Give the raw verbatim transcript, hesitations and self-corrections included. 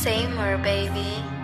Seymour, baby.